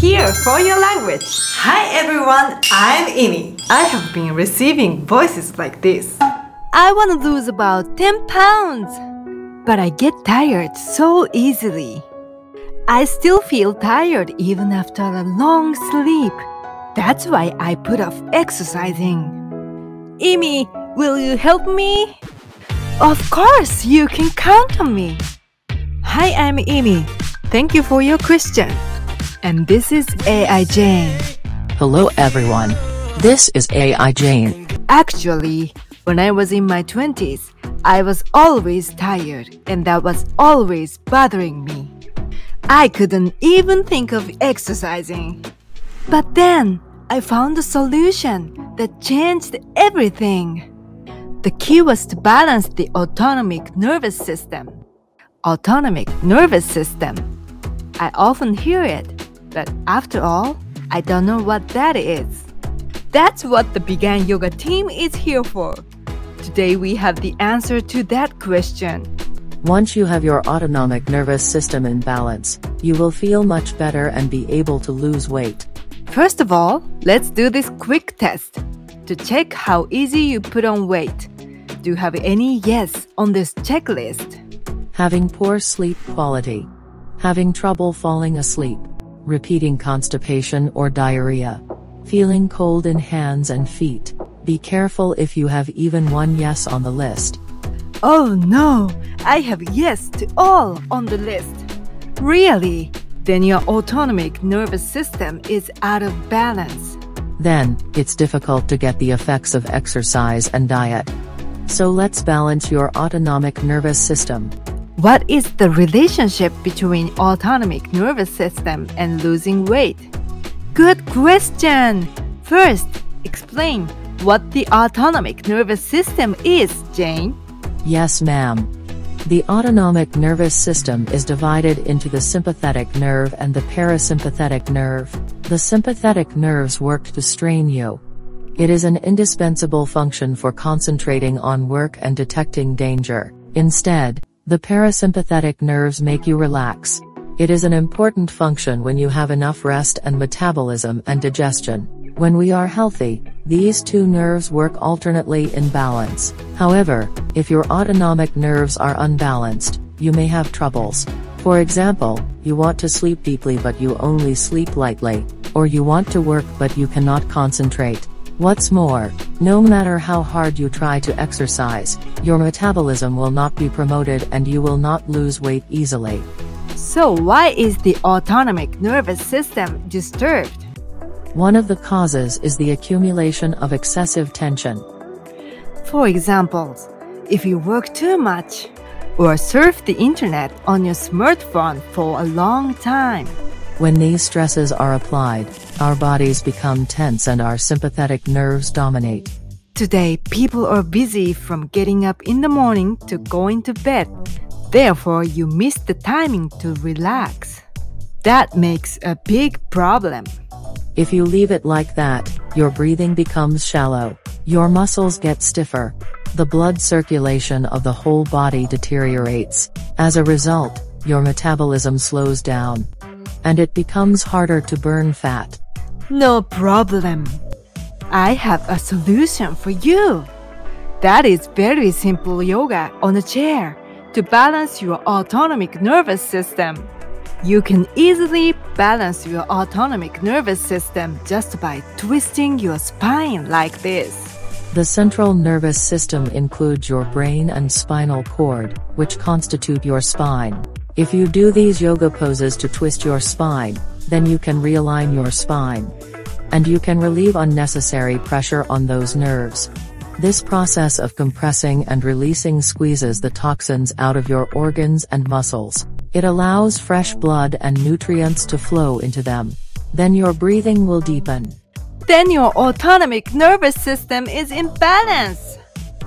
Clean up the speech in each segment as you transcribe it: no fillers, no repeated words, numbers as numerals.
here for your language. Hi everyone, I'm Imi. I have been receiving voices like this. I want to lose about 10 pounds, but I get tired so easily. I still feel tired even after a long sleep. That's why I put off exercising. Imi, will you help me? Of course, you can count on me. Hi, I'm Imi. Thank you for your question. And this is AI Jane. Hello, everyone. This is AI Jane. Actually, when I was in my 20s, I was always tired, and that was always bothering me. I couldn't even think of exercising. But then, I found a solution that changed everything. The key was to balance the autonomic nervous system. Autonomic nervous system. I often hear it, but after all, I don't know what that is. That's what the Bigan Yoga team is here for. Today we have the answer to that question. Once you have your autonomic nervous system in balance, you will feel much better and be able to lose weight. First of all, let's do this quick test to check how easy you put on weight. Do you have any yes on this checklist? Having poor sleep quality. Having trouble falling asleep. Repeating constipation or diarrhea. Feeling cold in hands and feet. Be careful if you have even one yes on the list. Oh no, I have yes to all on the list. Really? Then your autonomic nervous system is out of balance. Then, it's difficult to get the effects of exercise and diet. So let's balance your autonomic nervous system. What is the relationship between autonomic nervous system and losing weight? Good question! First, explain what the autonomic nervous system is, Jane. Yes, ma'am. The autonomic nervous system is divided into the sympathetic nerve and the parasympathetic nerve. The sympathetic nerves work to strain you. It is an indispensable function for concentrating on work and detecting danger. Instead, the parasympathetic nerves make you relax. It is an important function when you have enough rest and metabolism and digestion. When we are healthy, these two nerves work alternately in balance. However, if your autonomic nerves are unbalanced, you may have troubles. For example, you want to sleep deeply but you only sleep lightly, or you want to work but you cannot concentrate. What's more, no matter how hard you try to exercise, your metabolism will not be promoted and you will not lose weight easily. So why is the autonomic nervous system disturbed? One of the causes is the accumulation of excessive tension. For example, if you work too much or surf the internet on your smartphone for a long time. When these stresses are applied, our bodies become tense and our sympathetic nerves dominate. Today, people are busy from getting up in the morning to going to bed. Therefore, you miss the timing to relax. That makes a big problem. If you leave it like that, your breathing becomes shallow, your muscles get stiffer, the blood circulation of the whole body deteriorates. As a result, your metabolism slows down, and it becomes harder to burn fat. No problem. I have a solution for you. That is very simple yoga on a chair to balance your autonomic nervous system. You can easily balance your autonomic nervous system just by twisting your spine like this. The central nervous system includes your brain and spinal cord, which constitute your spine. If you do these yoga poses to twist your spine, then you can realign your spine. And you can relieve unnecessary pressure on those nerves. This process of compressing and releasing squeezes the toxins out of your organs and muscles. It allows fresh blood and nutrients to flow into them. Then your breathing will deepen. Then your autonomic nervous system is in balance.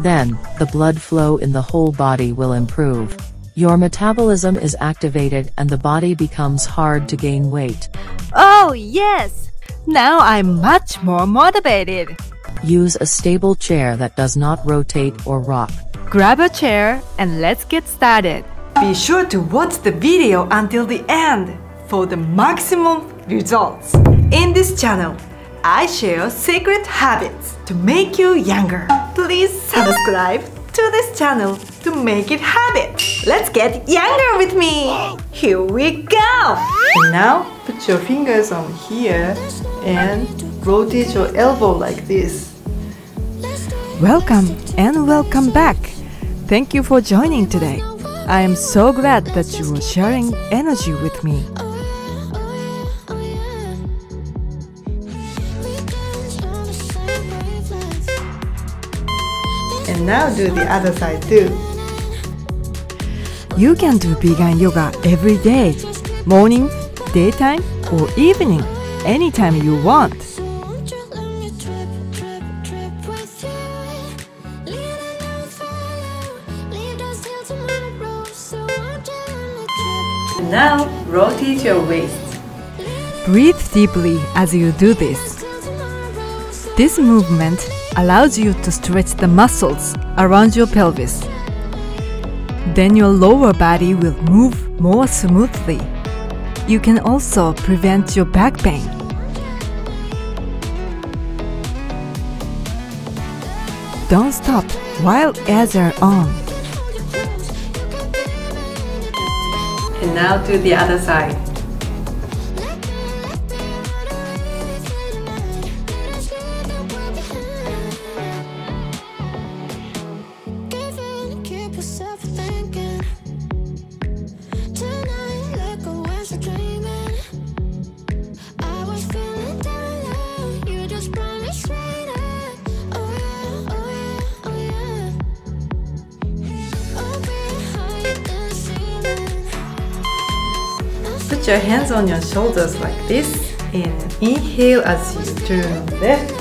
Then, the blood flow in the whole body will improve. Your metabolism is activated and the body becomes hard to gain weight. Oh yes! Now I'm much more motivated. Use a stable chair that does not rotate or rock. Grab a chair and let's get started. Be sure to watch the video until the end for the maximum results. In this channel, I share secret habits to make you younger. Please subscribe to this channel to make it habit. Let's get younger with me. Here we go. And now put your fingers on here and rotate your elbow like this. Welcome and welcome back. Thank you for joining today. I am so glad that you are sharing energy with me. And now do the other side too. You can do Bigan Yoga every day, morning, daytime, or evening, anytime you want. Now rotate your waist. Breathe deeply as you do this. This movement allows you to stretch the muscles around your pelvis. Then your lower body will move more smoothly. You can also prevent your back pain. Don't stop while ads are on. And now to the other side. Put your hands on your shoulders like this and inhale as you turn left,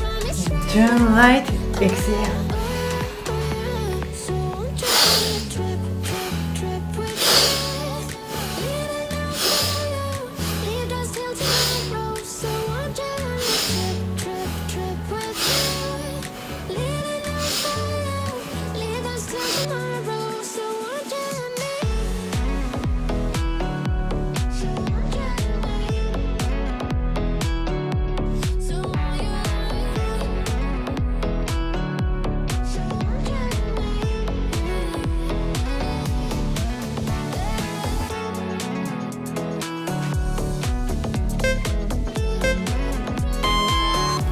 and turn right, exhale.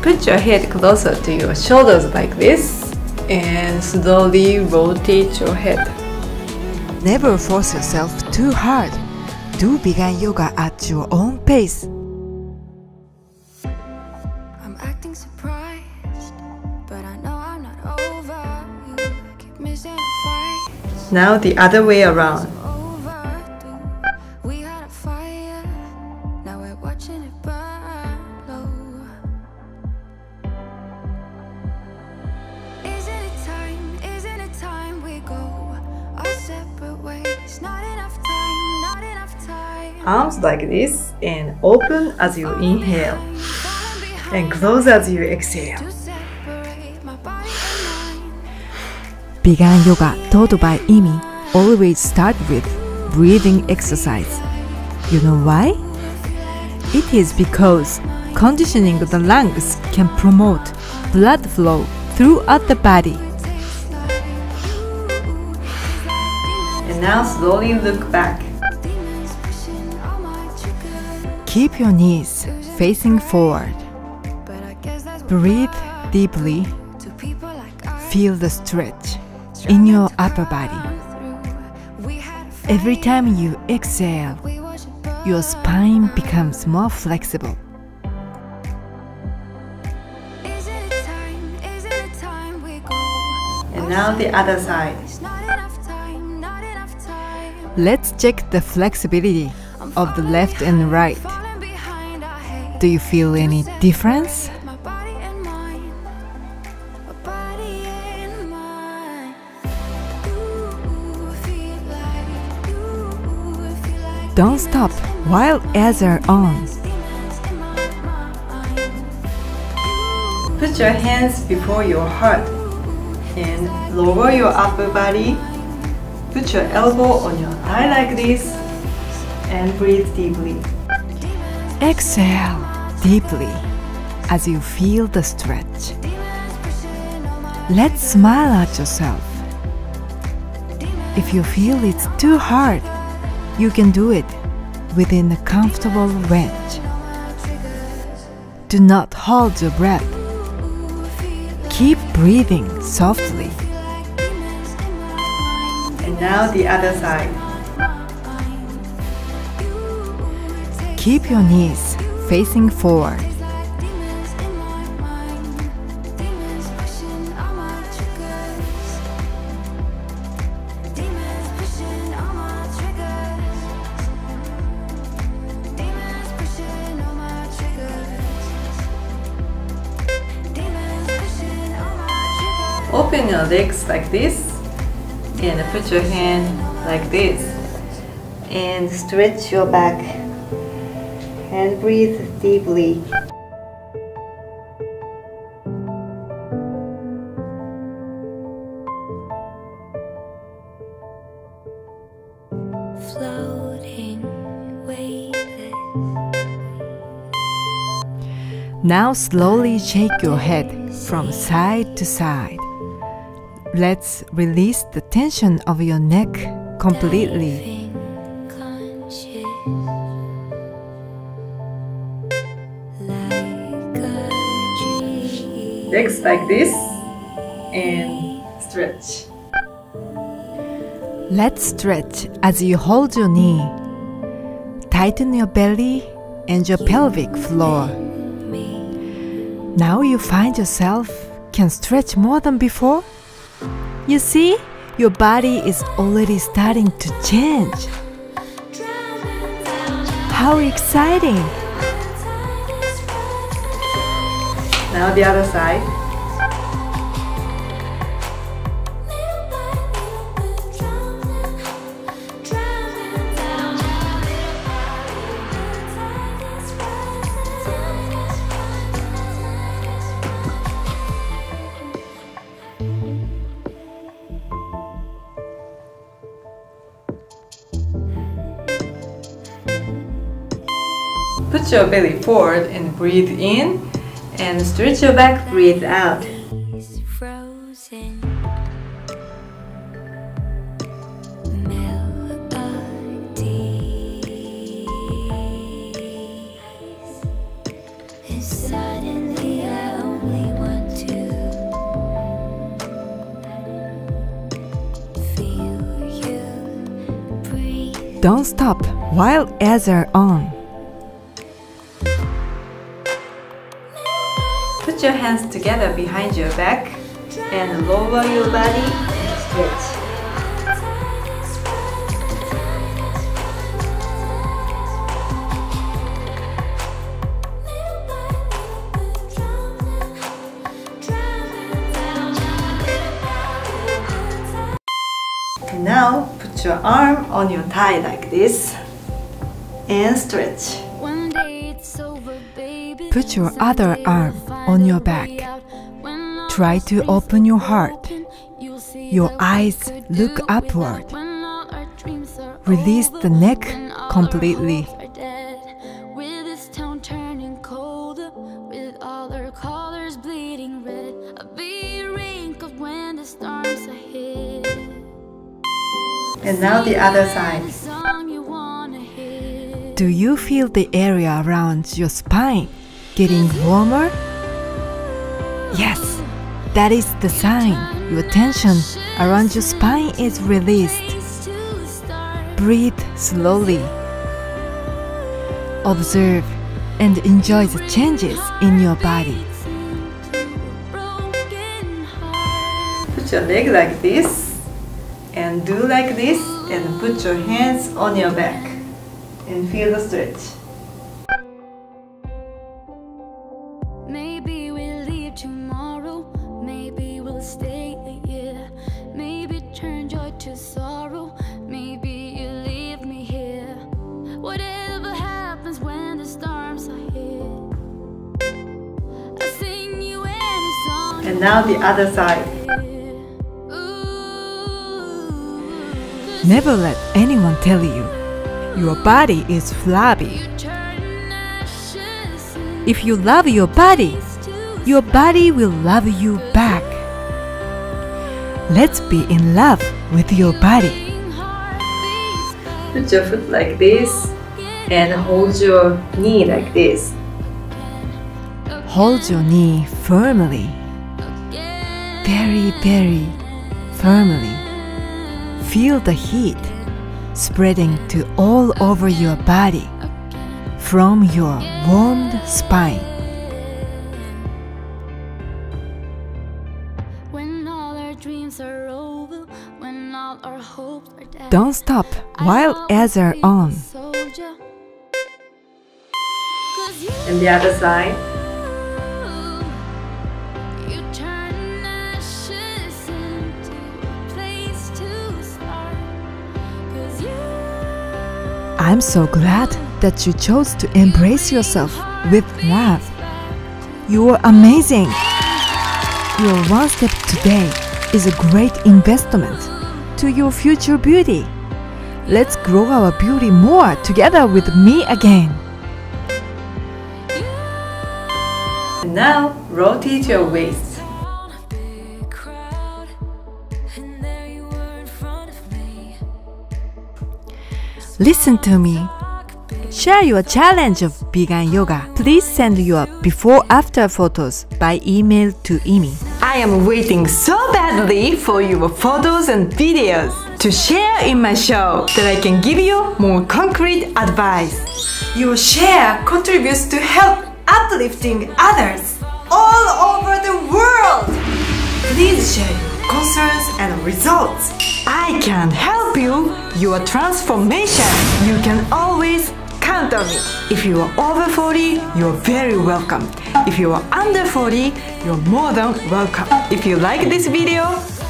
Put your head closer to your shoulders like this and slowly rotate your head. Never force yourself too hard. Do Bigan Yoga at your own pace. I'm acting surprised, but I know I'm not over. You keep missing a fight. Now the other way around. We had a fire, now we're watching it burn low. Arms like this and open as you inhale and close as you exhale. Bigan Yoga taught by Imi always starts with breathing exercise. You know why? It is because conditioning the lungs can promote blood flow throughout the body. And now slowly look back. Keep your knees facing forward. Breathe deeply. Feel the stretch in your upper body. Every time you exhale, your spine becomes more flexible. And now the other side. Let's check the flexibility of the left and right. Do you feel any difference? Don't stop while ads are on. Put your hands before your heart and lower your upper body. Put your elbow on your thigh like this and breathe deeply. Exhale deeply as you feel the stretch. Let's smile at yourself. If you feel it's too hard, you can do it within a comfortable range. Do not hold your breath. Keep breathing softly. And now the other side. Keep your knees facing forward. Open your legs like this and put your hand like this and stretch your back and breathe deeply. Floating wavelets. Now slowly shake your head from side to side. Let's release the tension of your neck completely. Legs like this and stretch. Let's stretch as you hold your knee. Tighten your belly and your pelvic floor. Now you find yourself can stretch more than before. You see, your body is already starting to change. How exciting! Now the other side. Put your belly forward and breathe in, and stretch your back, breathe out. Don't stop while ads are on. Put your hands together behind your back and lower your body and stretch. Now put your arm on your thigh like this and stretch. Put your other arm on your back. Try to open your heart. Your eyes look upward. Release the neck completely. And now the other side. Do you feel the area around your spine getting warmer? Yes, that is the sign your tension around your spine is released. Breathe slowly. Observe and enjoy the changes in your body. Put your leg like this and do like this and put your hands on your back and feel the stretch. Maybe we'll leave tomorrow, maybe we'll stay a year, maybe turn joy to sorrow, maybe you leave me here. Whatever happens when the storms are here, I sing you any song. And now the other side. Never let anyone tell you your body is flabby. If you love your body will love you back. Let's be in love with your body. Put your foot like this and hold your knee like this. Hold your knee firmly. Very, very firmly. Feel the heat spreading to all over your body from your warmed spine. When all our dreams are over, when all our hopes are dead, don't stop while ads are on. And the other side. I'm so glad that you chose to embrace yourself with love. You are amazing! Your one step today is a great investment to your future beauty. Let's grow our beauty more together with me again. And now rotate your waist. Listen to me. Share your challenge of Bigan Yoga. Please send your before-after photos by email to Imi. I am waiting so badly for your photos and videos to share in my show that I can give you more concrete advice. Your share contributes to help uplifting others all over the world. Please share your concerns and results. I can help you your transformation. You can always count on me. If you are over 40, you're very welcome. If you are under 40, you're more than welcome. If you like this video,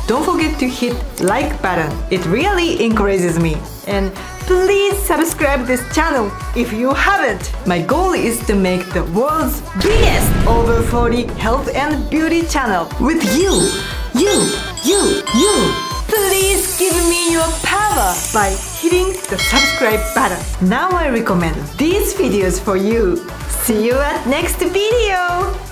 don't forget to hit like button. It really encourages me. And please subscribe this channel if you haven't. My goal is to make the world's biggest over 40 health and beauty channel with you. Please give me your power by hitting the subscribe button. Now I recommend these videos for you. See you at next video!